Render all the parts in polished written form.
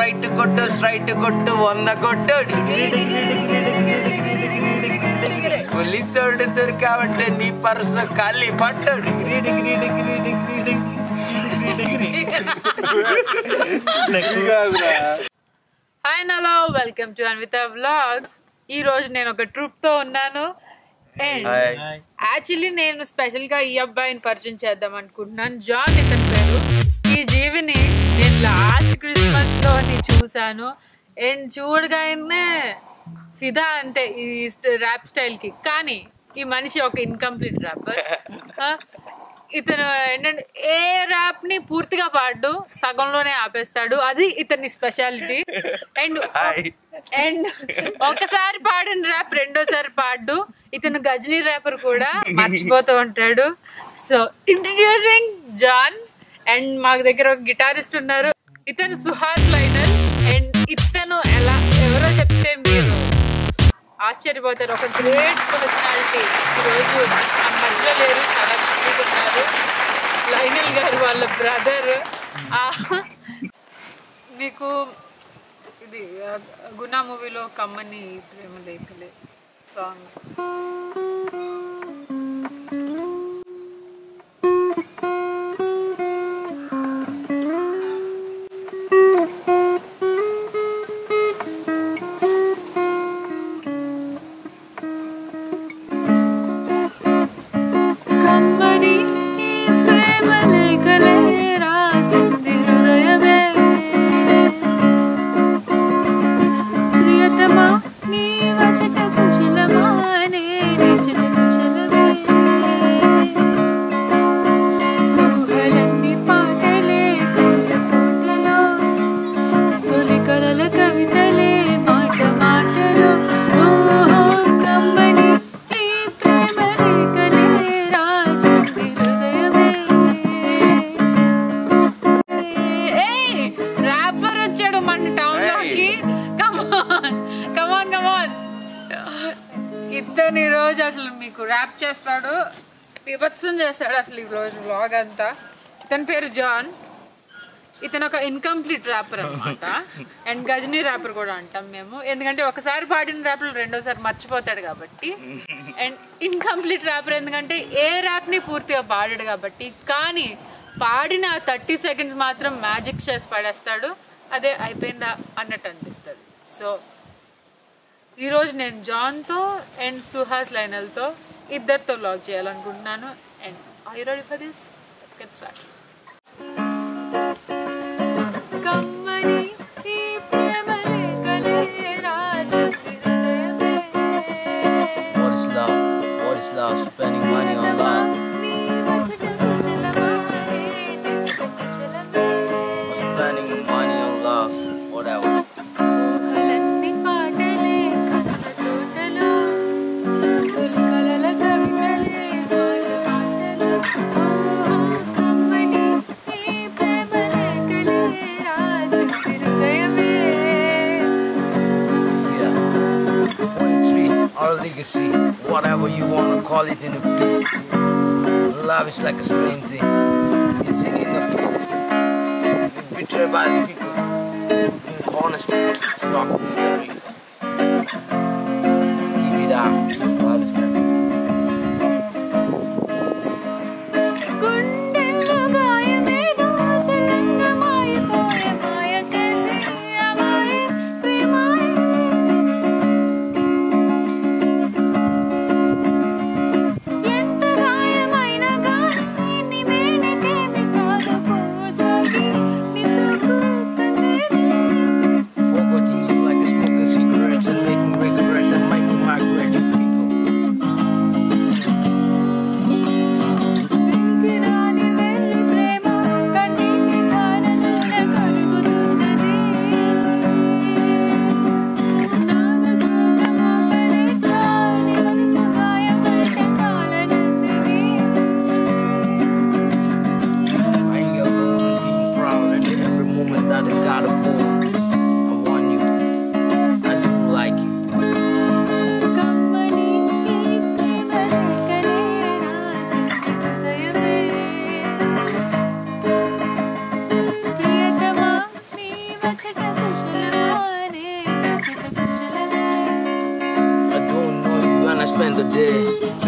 straight good, on the good. Police heard their cavern and he pursued Kali Patter. Hi, Nala, welcome to Anvita Vlogs. Ee roju nenu oka troop tho unnanu and actually nenu special ga ee abbayini parichem cheddam anukuntunnan John Ethan peru ee jeevini nenu last Christmas lo ni chusanu and chudga inne fida ante ee rap style ki kaani ee manishi oka incomplete rapper itanu endante e rap ni poortiga paadu sagamlone aapestadu adi itani speciality and and ఒకసారి పాడిన rap రెండోసారి పాడు ఇతను Ghazni rapper కూడా మర్చిపోతూ ఉంటాడు so introducing John and మా దగ్గర ఒక గిటారిస్ట్ ఉన్నారు ఇతను సుహాస్ లైనర్ అండ్ ఇతను ఎలా ఎవరో చెప్తే మీరు ఆశ్చర్యపోతారు ఒక గ్రేట్ పర్సనాలిటీ ఈరోజు ఆ మధ్యలో లేరు చాలా బిజీగా ఉన్నారు లైనల్ గారు వాళ్ళ బ్రదర్ మీకు Guna movie lo kammani prema lekale song. ఇతను ఈరోజు అసలు మీకు ర్యాప్ చేస్తాడు వివత్సం చేస్తాడు అసలు ఈరోజు వ్లాగ్ అంతా ఇతని పేరు జాన్ ఇతను ఒక ఇన్కంప్లీట్ ర్యాపర్ అనమాట అండ్ గజనీ ర్యాపర్ కూడా అంటాం మేము ఎందుకంటే ఒకసారి పాడిన ర్యాప్లు రెండోసారి మర్చిపోతాడు కాబట్టి అండ్ ఇన్కంప్లీట్ ర్యాపర్ ఎందుకంటే ఏ ర్యాప్ని పూర్తిగా పాడాడు కాబట్టి కానీ పాడిన 30 సెకండ్స్ మాత్రం మ్యాజిక్ చేసి పాడేస్తాడు అదే అయిపోయిందా అన్నట్టు అనిపిస్తుంది సో ఈ రోజు నేను జాన్తో అండ్ సుహాస్ లైనల్తో ఇద్దరితో వ్లాగ్ చేయాలనుకుంటున్నాను and are you ready for this let's get start what is love spending money on love legacy, whatever you want to call it in a piece. Love is like a strange thing. It's in the field. You're betrayed by the people. You're honest. Stop being very. Keep it up. Love is like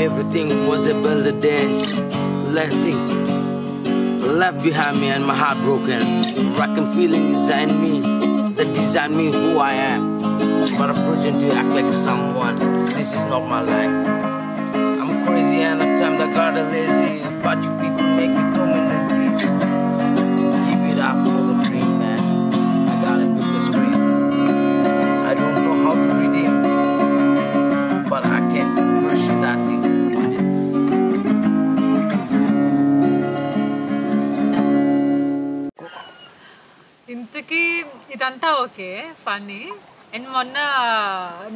Everything was a belly dance. Left behind me and my heart broken. Rockin' feeling designed me, that designed me who I am. But I'm pretending to act like someone. This is not my life. I'm crazy and at times I got lazy. But you people make me come in and deep. Give it up for the dream, man. I gotta pick the screen. I don't know how to redeem, but I can't push that thing. ఇదంతా okay పని and మొన్న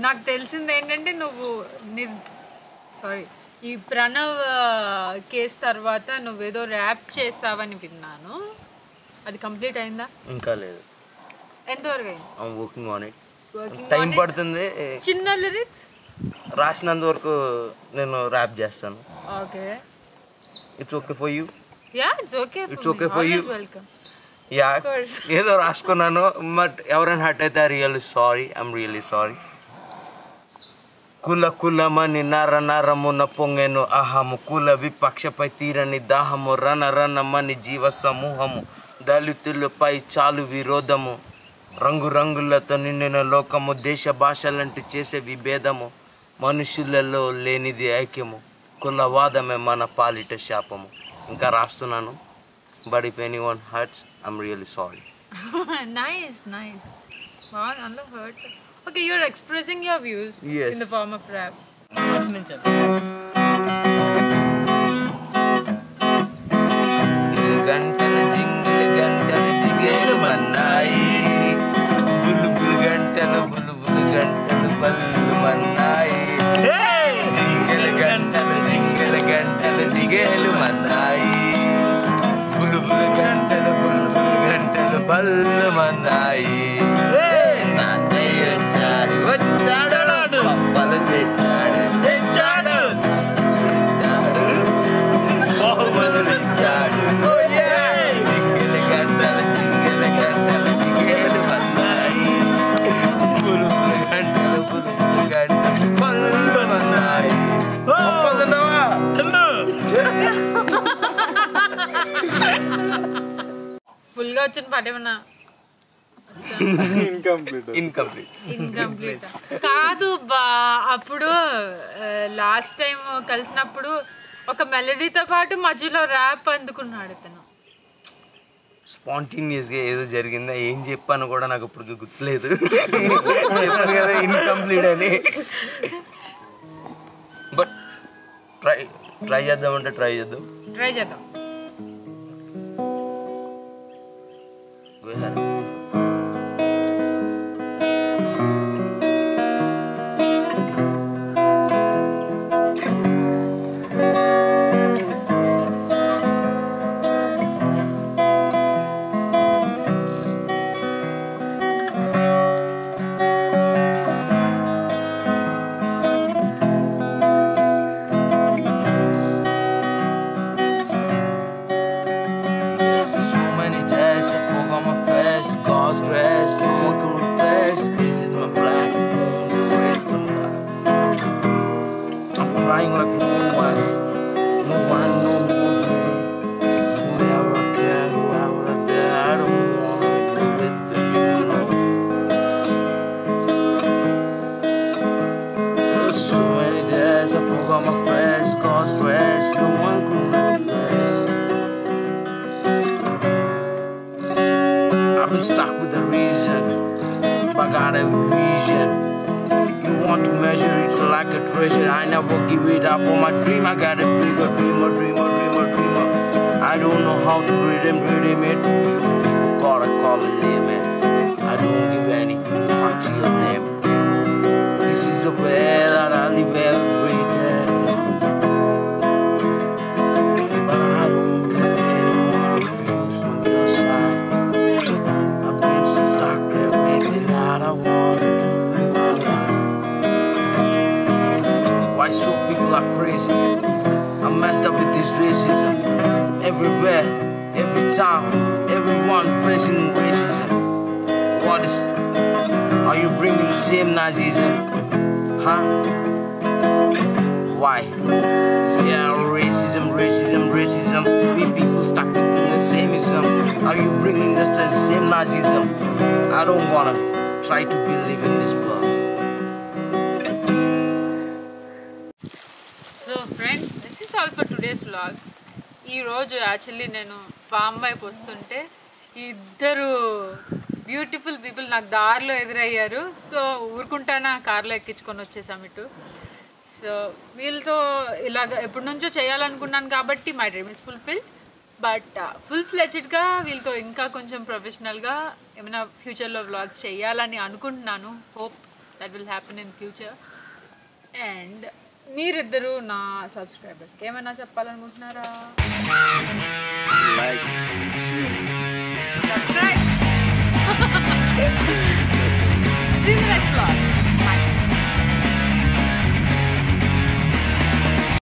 నాకు తెలిసింది ఏంటంటే నువ్వు sorry ఈ Pranav case తర్వాత నువ్వేదో ర్యాప్ చేసావని విన్నాను. అది కంప్లీట్ అయిందా? ఇంకా లేదు. ఎంతవరకు అయింది? టైం పడుతుంది. చిన్న లిరిక్స్ రాసినంత వరకు నేను ర్యాప్ చేస్తాను. Okay, it's okay for you. Yeah, it's okay for you. Welcome. ఏదో రాసుకున్నాను, బట్ ఎవరైనా హర్ట్ అయితే really sorry, I'm really sorry. కుల కులమని నర నరమున పొంగెను అహము, కుల విపక్షపై తీరని దాహము, రణ రణమని జీవ సమూహము, దళితులపై చాలు విరోధము, రంగురంగులతో నిండిన లోకము, దేశ భాషలంటూ చేసే విభేదము, మనుషులలో లేనిది ఐక్యము, కులవాదమే మన పాలిట శాపము. ఇంకా రాస్తున్నాను, but if anyone hurts, I'm really sorry. nice wow, I'm not hurt. Okay, you're expressing your views. Yes. In the form of rap. Gantal jingle gantal jiger mannai, bulbul gantal bulbul gantal ballu mannai, hey jingle gantal jiger mannai, bulbul gantal bulbul gantal ballu mannai, hey tatayya chaadu vachadu ladu pappalu techaadu techaadu chaadu mohammed techaadu, oh yeah, jingle gantal jiger mannai, bulbul gantal ballu mannai, pappagandawa andu. ఫుల్గా వచ్చిన పాటేమన్నా incomplete కాదు బా. అప్పుడు last time కలిసినప్పుడు ఒక మెలడీతో పాటు మధ్యలో rap అందుకున్నాడు ఇతను. స్పాంటేనియస్గా ఏదో జరిగిందా, ఏం చెప్పాను కూడా నాకు ఇప్పుడు గుర్తులేదు. ఇన్కంప్లీట్ అని, బట్ ట్రై చేద్దాం అంటే ట్రై చేద్దాం. Are you bringing the same Nazism? Huh? Why? Yeah, racism. We people stuck in the sameism. Are you bringing us the same Nazism? I don't wanna try to believe in this world. So friends, this is all for today's vlog. Ee roju actually nenu farm vaipu vastunte iddaru beautiful people నాకు దారిలో ఎదురయ్యారు. So ఊరుకుంటానా కార్లో ఎక్కించుకొని వచ్చేసాము ఇటు. So వీళ్ళతో ఇలాగ ఎప్పటి నుంచో చేయాలనుకున్నాను కాబట్టి my dream is fulfilled. But full ఫ్లెజ్డ్గా వీళ్ళతో ఇంకా కొంచెం ప్రొఫెషనల్గా ఏమైనా ఫ్యూచర్లో వ్లాగ్స్ చేయాలని అనుకుంటున్నాను. Hope that will happen in future. And మీరిద్దరు నా సబ్స్క్రైబర్స్కి ఏమైనా చెప్పాలనుకుంటున్నారా? Subscribe! Ha ha ha!